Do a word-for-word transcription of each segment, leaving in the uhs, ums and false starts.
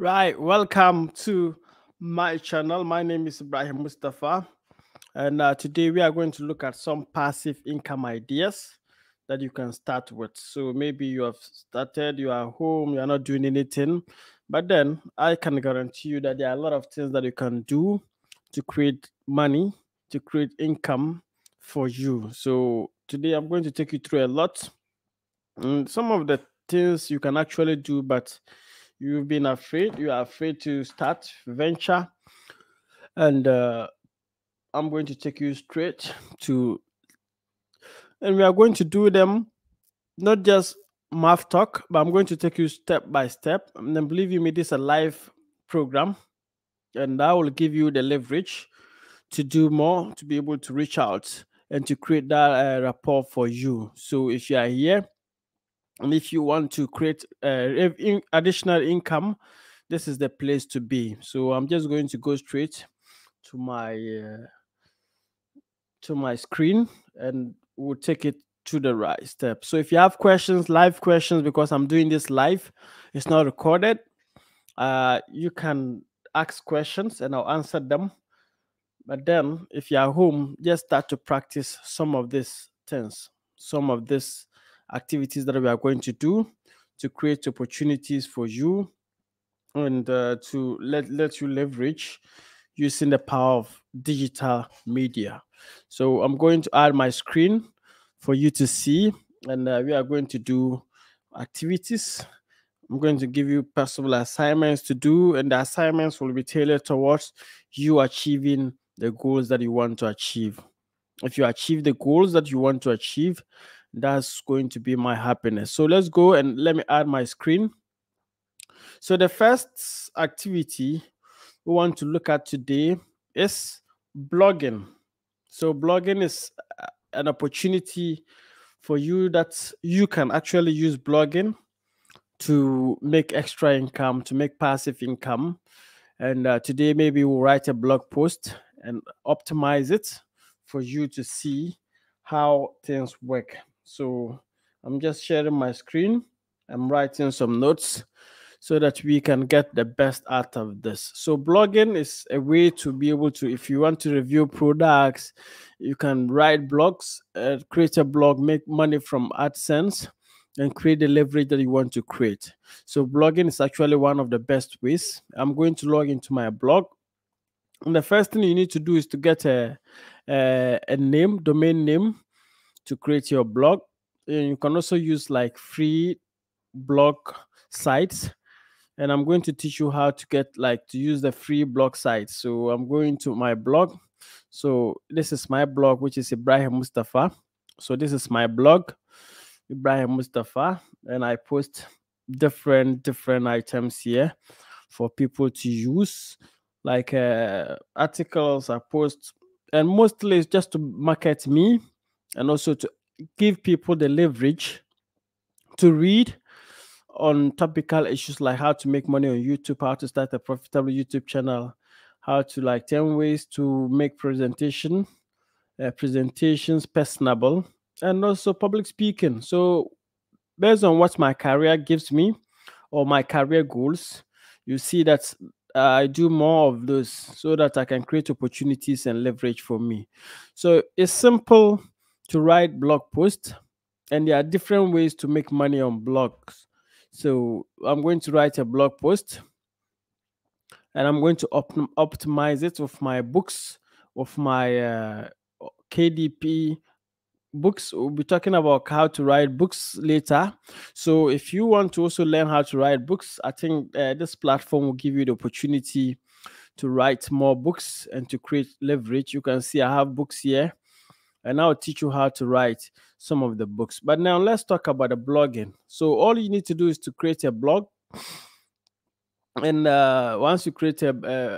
Right, welcome to my channel. My name is Ibrahim Mustapha, and uh, today we are going to look at some passive income ideas that you can start with. So maybe you have started, you are home, you are not doing anything, but then I can guarantee you that there are a lot of things that you can do to create money, to create income for you. So today I'm going to take you through a lot, and some of the things you can actually do, but you've been afraid, you are afraid to start, venture, and uh, I'm going to take you straight to, and we are going to do them, not just math talk, but I'm going to take you step by step, and then believe you me, this is a live program, and I will give you the leverage to do more, to be able to reach out, and to create that uh, rapport for you. So if you are here, and if you want to create uh, in additional income, this is the place to be. So I'm just going to go straight to my uh, to my screen, and we'll take it to the right step. So if you have questions, live questions, because I'm doing this live, it's not recorded. Uh, you can ask questions, and I'll answer them. But then, if you are home, just start to practice some of these things, some of this. activities that we are going to do to create opportunities for you, and uh, to let let you leverage using the power of digital media. So I'm going to add my screen for you to see, and uh, we are going to do activities. I'm going to give you possible assignments to do, and the assignments will be tailored towards you achieving the goals that you want to achieve. If you achieve the goals that you want to achieve, that's going to be my happiness. So let's go and let me add my screen. So the first activity we want to look at today is blogging. So blogging is an opportunity for you that you can actually use blogging to make extra income, to make passive income. And uh, today maybe we'll write a blog post and optimize it for you to see how things work. So I'm just sharing my screen. I'm writing some notes so that we can get the best out of this. So blogging is a way to be able to, if you want to review products, you can write blogs, uh, create a blog, make money from AdSense, and create the leverage that you want to create. So blogging is actually one of the best ways. I'm going to log into my blog. And the first thing you need to do is to get a, a, a name, domain name, to create your blog. And you can also use like free blog sites. And I'm going to teach you how to get like to use the free blog sites. So I'm going to my blog. So this is my blog, which is Ibrahim Mustapha. So this is my blog, Ibrahim Mustapha. And I post different, different items here for people to use. Like uh, articles I post, and mostly it's just to market me, and also to give people the leverage to read on topical issues like how to make money on YouTube, how to start a profitable YouTube channel, how to like ten ways to make presentation uh, presentations personable, and also public speaking. So based on what my career gives me or my career goals, you see that I do more of those so that I can create opportunities and leverage for me. So it's simple to write blog posts, and there are different ways to make money on blogs. So I'm going to write a blog post, and I'm going to op optimize it with my books, with my uh, K D P books. We'll be talking about how to write books later. So if you want to also learn how to write books, I think uh, this platform will give you the opportunity to write more books and to create leverage. You can see I have books here, and I'll teach you how to write some of the books. But now let's talk about the blogging. So all you need to do is to create a blog, and uh, once you create a,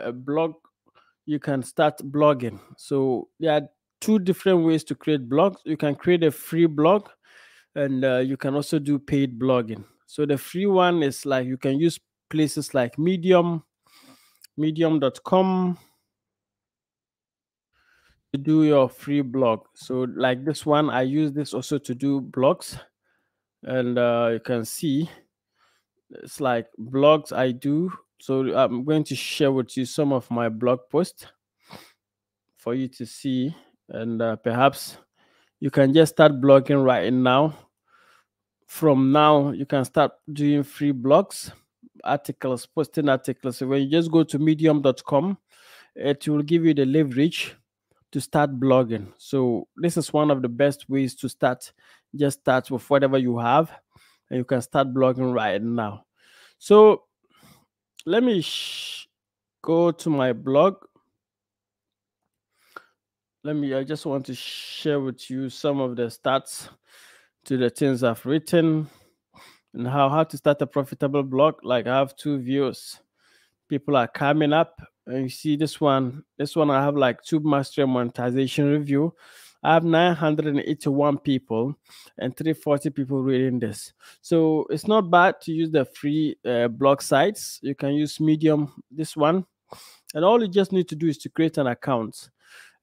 a blog, you can start blogging. So there are two different ways to create blogs. You can create a free blog, and uh, you can also do paid blogging. So the free one is like you can use places like Medium, medium dot com to do your free blog. So like this one, I use this also to do blogs, and uh, you can see it's like blogs I do So I'm going to share with you some of my blog posts for you to see, and uh, perhaps you can just start blogging right now. From now, you can start doing free blogs, articles, posting articles. So when you just go to medium dot com, it will give you the leverage to start blogging. So this is one of the best ways to start. Just start with whatever you have, and you can start blogging right now. So let me sh go to my blog. Let me, I just want to share with you some of the stats to the things I've written and how, how to start a profitable blog. Like I have two views. People are coming up. And you see this one, this one I have like Tube Mastery Monetization Review. I have nine hundred eighty-one people and three hundred forty people reading this. So it's not bad to use the free uh, blog sites. You can use Medium, this one. And all you just need to do is to create an account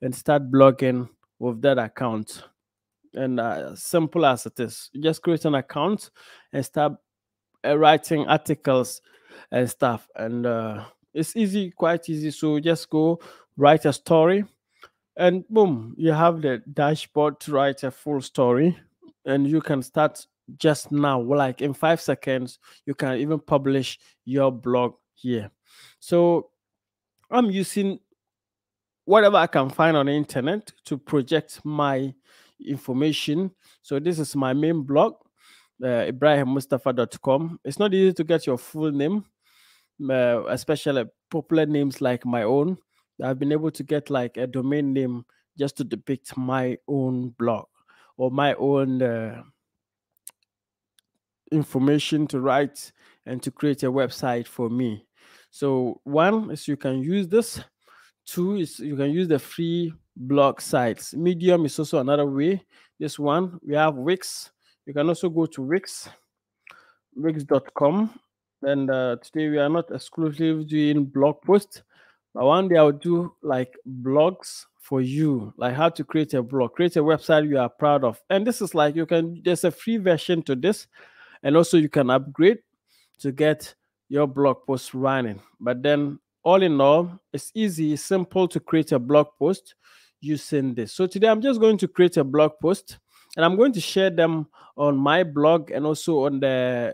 and start blogging with that account. And uh, simple as it is. You just create an account and start uh, writing articles and stuff. And uh, it's easy, quite easy. So just go write a story. And boom, you have the dashboard to write a full story, and you can start just now. Like in five seconds, you can even publish your blog here. So I'm using whatever I can find on the internet to project my information. So this is my main blog, uh, Ibrahim Mustapha dot com. It's not easy to get your full name, uh, especially popular names like my own. I've been able to get like a domain name just to depict my own blog or my own uh, information to write and to create a website for me. So one is you can use this. Two is you can use the free blog sites. Medium is also another way. This one, we have Wix. You can also go to Wix, Wix dot com. And uh, today we are not exclusively doing blog posts. But one day I'll do like blogs for you, like how to create a blog, create a website you are proud of. And this is like you can, there's a free version to this. And also you can upgrade to get your blog post running. But then all in all, it's easy, simple to create a blog post using this. So today I'm just going to create a blog post, and I'm going to share them on my blog and also on the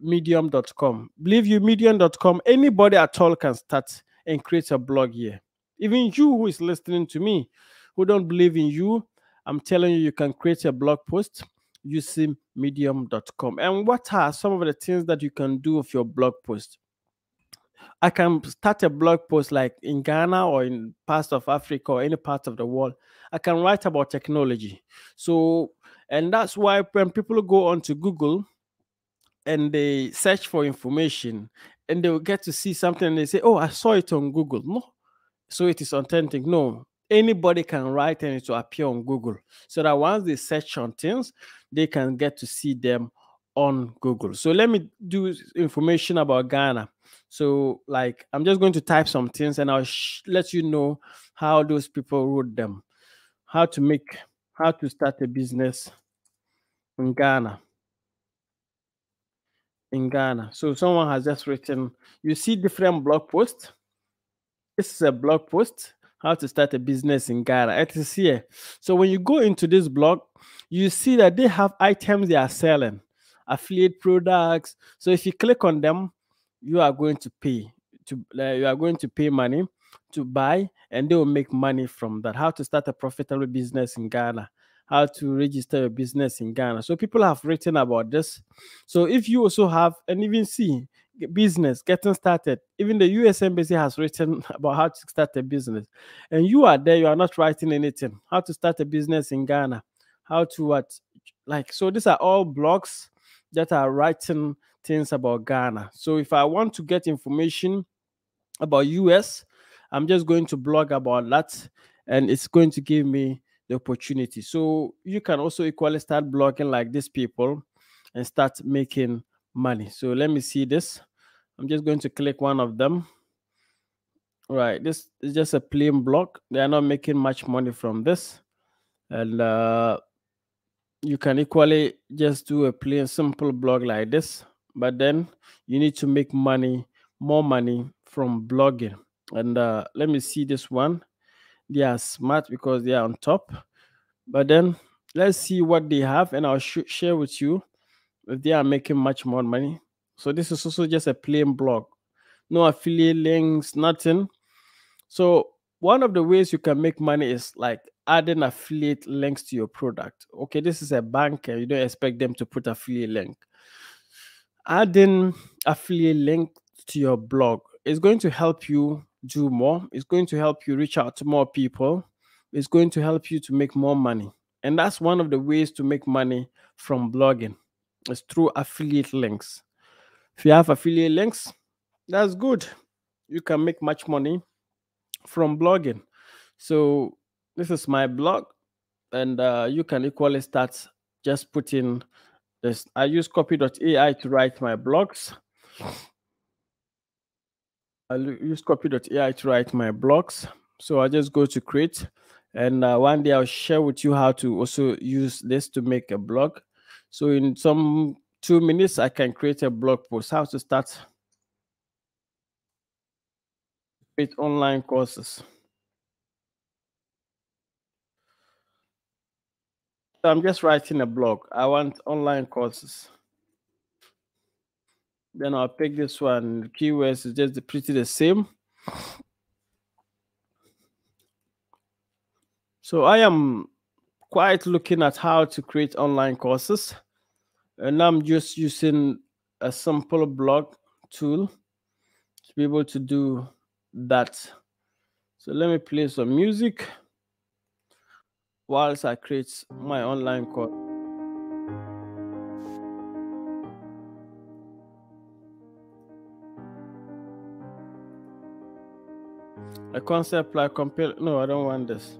medium dot com. Believe you, medium dot com, anybody at all can start and create a blog here. Even you who is listening to me, who don't believe in you, I'm telling you, you can create a blog post using medium dot com. And what are some of the things that you can do with your blog post? I can start a blog post like in Ghana or in parts of Africa or any part of the world. I can write about technology. So, and that's why when people go onto Google and they search for information, and they will get to see something and they say, oh, I saw it on Google. No. So it is authentic. No. Anybody can write and it will appear on Google. So that once they search on things, they can get to see them on Google. So let me do information about Ghana. So like, I'm just going to type some things and I'll sh let you know how those people wrote them. How to make, how to start a business in Ghana. In Ghana. So someone has just written, you see different blog posts. This is a blog post, how to start a business in Ghana. It is here. So when you go into this blog, you see that they have items they are selling, affiliate products. So if you click on them, you are going to pay to uh, you are going to pay money to buy, and they will make money from that. How to start a profitable business in Ghana. How to register your business in Ghana. So people have written about this. So if you also have, and even see, business, getting started, even the U S Embassy has written about how to start a business. And you are there, you are not writing anything. How to start a business in Ghana. How to what? Like, so these are all blogs that are writing things about Ghana. So if I want to get information about U S, I'm just going to blog about that. And it's going to give me opportunity. So you can also equally start blogging like these people and start making money. So let me see this. I'm just going to click one of them. All right, this is just a plain blog. They are not making much money from this. And uh, you can equally just do a plain simple blog like this, but then you need to make money more money from blogging. And uh, let me see this one. They are smart because they are on top. But then let's see what they have, and I'll sh share with you if they are making much more money. So this is also just a plain blog. No affiliate links, nothing. So one of the ways you can make money is like adding affiliate links to your product. Okay, this is a bank and you don't expect them to put affiliate link. Adding affiliate link to your blog is going to help you do more. It's going to help you reach out to more people. It's going to help you to make more money. And that's one of the ways to make money from blogging. It's through affiliate links. If you have affiliate links, that's good. You can make much money from blogging. So this is my blog, and uh, you can equally start just putting this. I use copy dot A I to write my blogs. I use copy dot A I to write my blogs. So I just go to create, and uh, one day I'll share with you how to also use this to make a blog. So in some two minutes, I can create a blog post, how to start with online courses. So I'm just writing a blog. I want online courses. Then I'll pick this one. Keywords is just pretty the same. So I am quite looking at how to create online courses. And I'm just using a simple blog tool to be able to do that. So let me play some music whilst I create my online course. A concept like compare. No, I don't want this.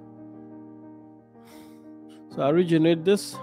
So I originate this.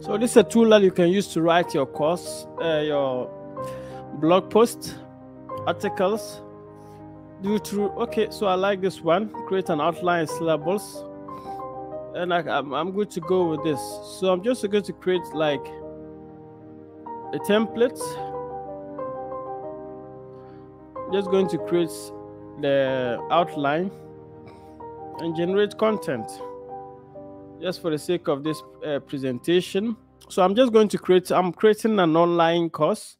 So this is a tool that you can use to write your course, uh, your blog posts, articles. Do through. Okay, so I like this one. Create an outline syllables, and I, I'm, I'm good to go with this. So I'm just going to create like a template. I'm just going to create the outline and generate content. Just for the sake of this uh, presentation. So I'm just going to create, I'm creating an online course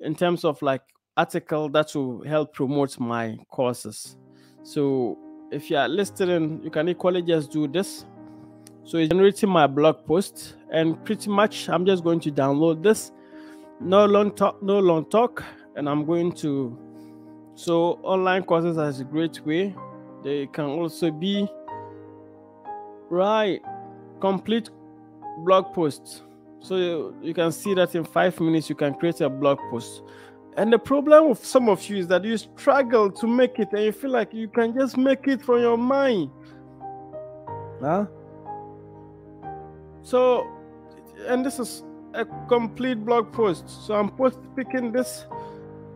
in terms of like article that will help promote my courses. So if you are listening, you can equally just do this. So it's generating my blog post, and pretty much I'm just going to download this. No long talk, no long talk. And I'm going to, so online courses is a great way. They can also be right, complete blog posts. So you, you can see that in five minutes you can create a blog post. And the problem with some of you is that you struggle to make it, and you feel like you can just make it from your mind. Huh? So, and this is a complete blog post. So I'm post picking this,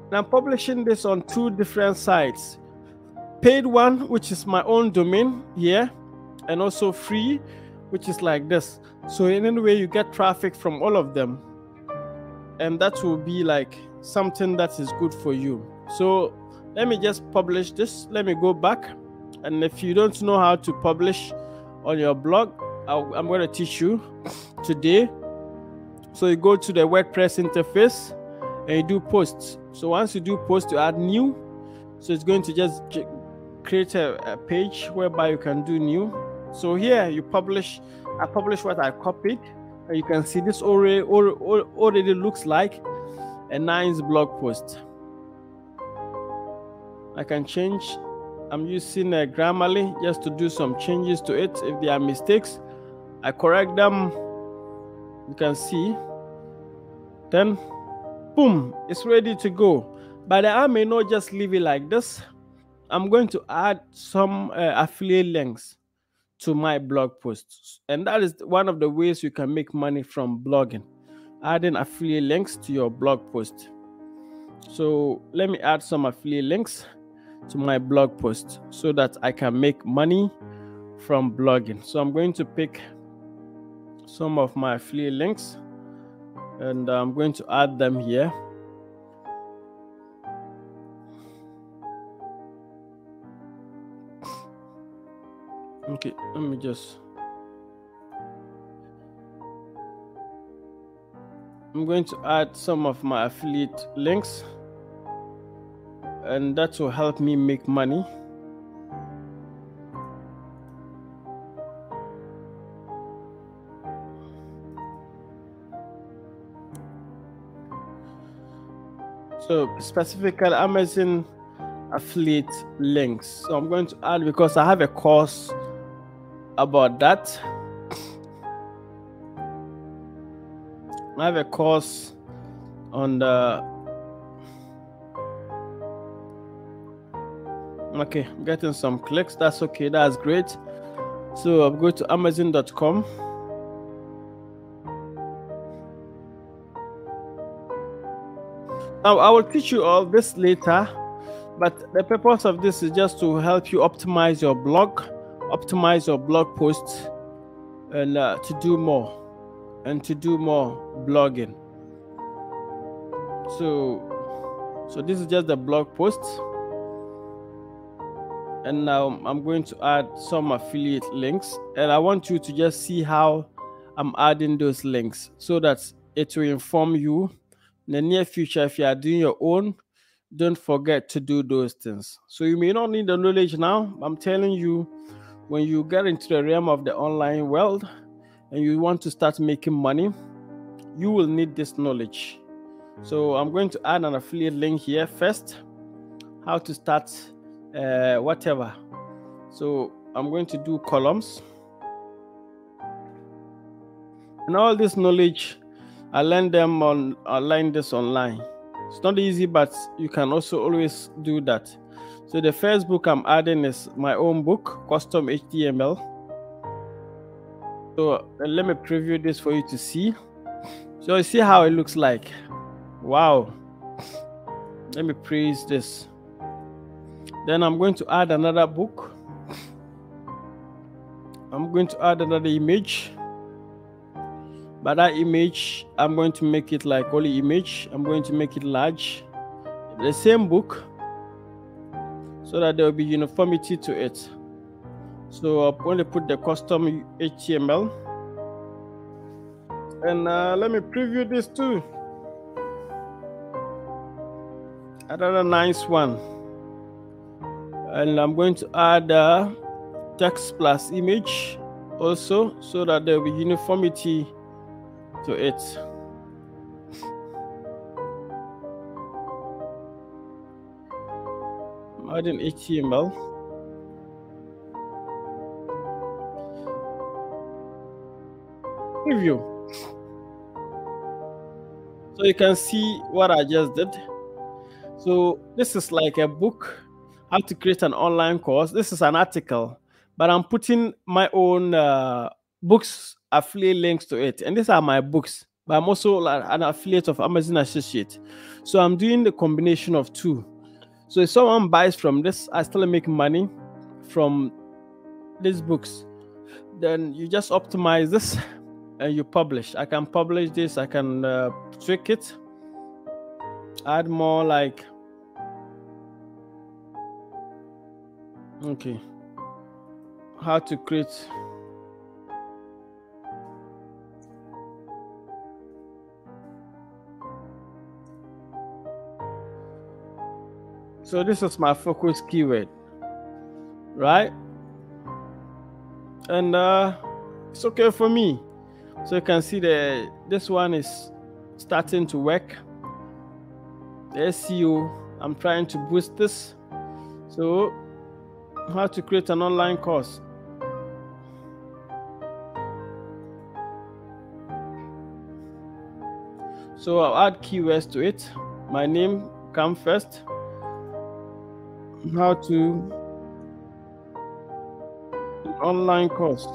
and I'm publishing this on two different sites. Paid one, which is my own domain here, and also free, which is like this. So in any way you get traffic from all of them, and that will be like something that is good for you. So let me just publish this. Let me go back, and if you don't know how to publish on your blog, I'll, I'm going to teach you today. So you go to the WordPress interface and you do posts. So once you do posts, you add new. So it's going to just create a, a page whereby you can do new. So here you publish, I publish what I copied. And you can see this already, already looks like a nice blog post. I can change. I'm using a Grammarly just to do some changes to it. If there are mistakes, I correct them. You can see. Then, boom, it's ready to go. But I may not just leave it like this. I'm going to add some uh, affiliate links to my blog posts. And that is one of the ways you can make money from blogging, adding affiliate links to your blog post. So let me add some affiliate links to my blog post so that I can make money from blogging. So I'm going to pick some of my affiliate links and I'm going to add them here. Okay, let me just, I'm going to add some of my affiliate links and that will help me make money. So specifically Amazon affiliate links. So I'm going to add, because I have a course about that. I have a course on the, okay, I'm getting some clicks. That's okay, that's great. So I'll go to amazon dot com. Now I will teach you all this later, but the purpose of this is just to help you optimize your blog, optimize your blog posts, and uh, to do more and to do more blogging. So, so this is just the blog post, and now I'm going to add some affiliate links, and I want you to just see how I'm adding those links so that it will inform you in the near future. If you are doing your own, don't forget to do those things. So you may not need the knowledge now. I'm telling you, when you get into the realm of the online world and you want to start making money, you will need this knowledge. So I'm going to add an affiliate link here first, how to start uh, whatever. So I'm going to do columns. And all this knowledge, I learned them on, I learned this online. It's not easy, but you can also always do that. So the first book I'm adding is my own book, Custom H T M L. So let me preview this for you to see. So you see how it looks like. Wow. Let me praise this. Then I'm going to add another book. I'm going to add another image. But that image, I'm going to make it like holy image. I'm going to make it large. The same book, so that there will be uniformity to it. So I'm going to put the custom H T M L. And uh, let me preview this too. Another nice one. And I'm going to add uh, text plus image also, so that there will be uniformity to it. Adding H T M L. Preview. So you can see what I just did. So this is like a book, how to create an online course. This is an article, but I'm putting my own uh, books affiliate links to it, and these are my books. But I'm also an affiliate of Amazon Associate, so I'm doing the combination of two. So if someone buys from this, I still make money from these books. Then you just optimize this and you publish. I can publish this. I can uh, tweak it. Add more like... Okay. How to create... So this is my focus keyword, right? And uh, it's okay for me. So you can see the this one is starting to work. The S E O, I'm trying to boost this. So how to create an online course. So I'll add keywords to it. My name comes first. How to online course.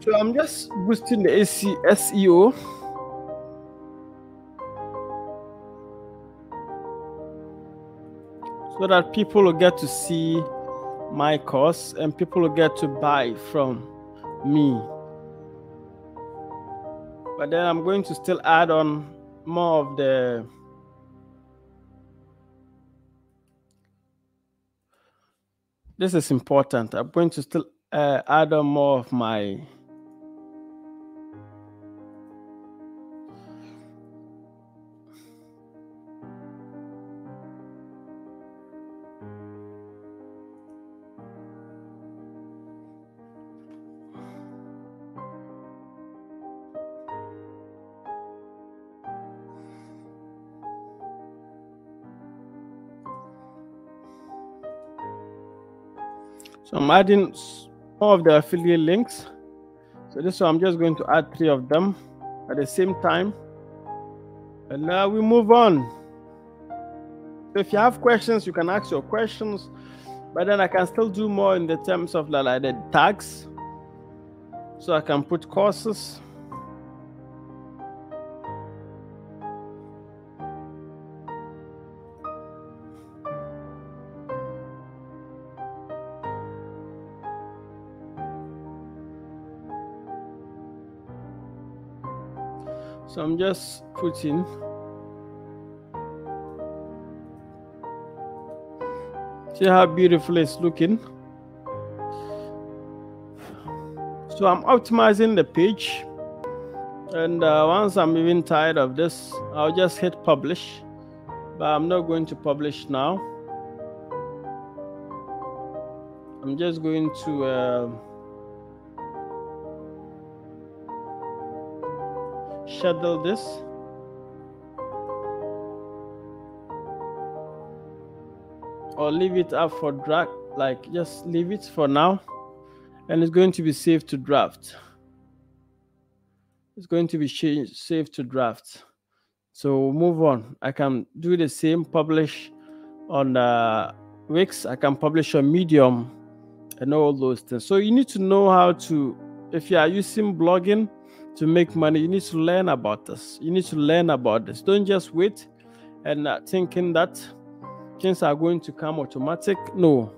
So I'm just boosting the S E O. So that people will get to see my course and people will get to buy from me. But then I'm going to still add on more of the this is important. I'm going to still uh, add on more of my So I'm adding all of the affiliate links. So this one, I'm just going to add three of them at the same time. And now we move on. So if you have questions, you can ask your questions. But then I can still do more in the terms of like the tags. So I can put courses. So I'm just putting see how beautiful it's looking. So I'm optimizing the page, and uh, once I'm even tired of this, I'll just hit publish, but I'm not going to publish now. I'm just going to uh, schedule this. Or leave it up for drag, like just leave it for now. And it's going to be saved to draft. It's going to be changed, saved to draft. So move on. I can do the same, publish on uh, Wix. I can publish on Medium and all those things. So you need to know how to, if you are using blogging, to make money, you need to learn about this. You need to learn about this. Don't just wait and uh, thinking that things are going to come automatic. No,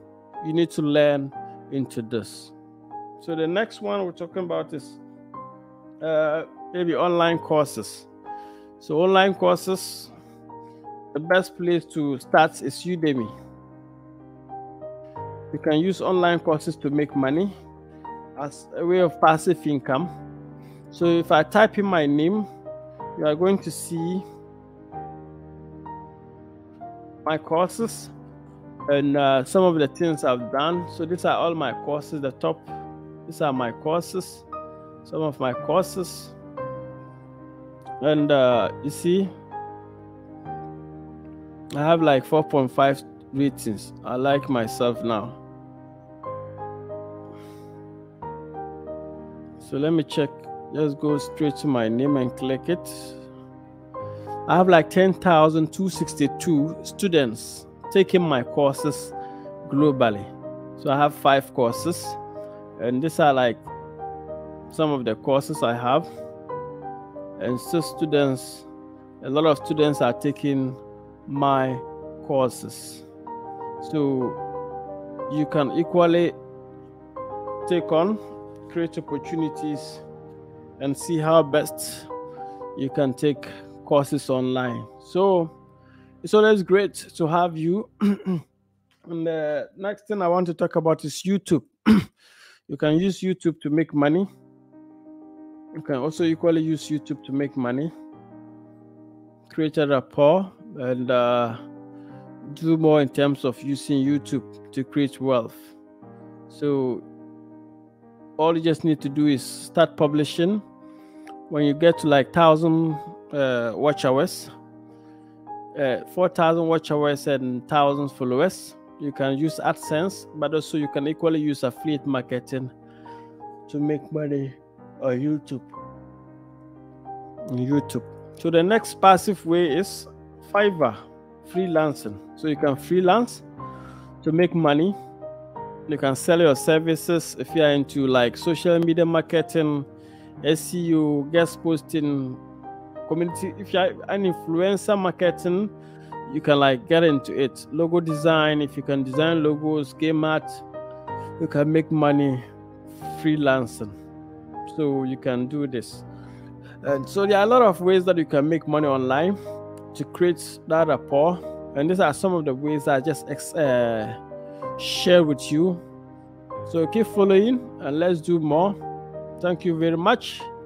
you need to learn into this. So the next one we're talking about is uh, maybe online courses. So online courses, the best place to start is Udemy. You can use online courses to make money as a way of passive income. So if I type in my name, you are going to see my courses and uh, some of the things I've done. So these are all my courses, the top. These are my courses, some of my courses. And uh, you see, I have like four point five ratings. I like myself now. So let me check. Just go straight to my name and click it. I have like ten thousand two hundred sixty-two students taking my courses globally. So I have five courses, and these are like some of the courses I have. And so students, a lot of students are taking my courses. So you can equally take on, create opportunities, and see how best you can take courses online. So it's always great to have you. And the next thing I want to talk about is YouTube. You can use YouTube to make money. You can also equally use YouTube to make money, create a rapport, and uh, do more in terms of using YouTube to create wealth. So all you just need to do is start publishing. When you get to like thousand uh, watch hours, uh, four thousand watch hours and thousand followers, you can use AdSense, but also you can equally use affiliate marketing to make money on YouTube. On YouTube. So the next passive way is Fiverr, freelancing. So you can freelance to make money. You can sell your services if you are into like social media marketing, S E O, guest posting, community. If you are an influencer marketing, you can like get into it. Logo design, if you can design logos, game art, you can make money freelancing. So you can do this. And so there are a lot of ways that you can make money online to create that rapport. And these are some of the ways that I just uh, share with you. So keep following and let's do more. Thank you very much.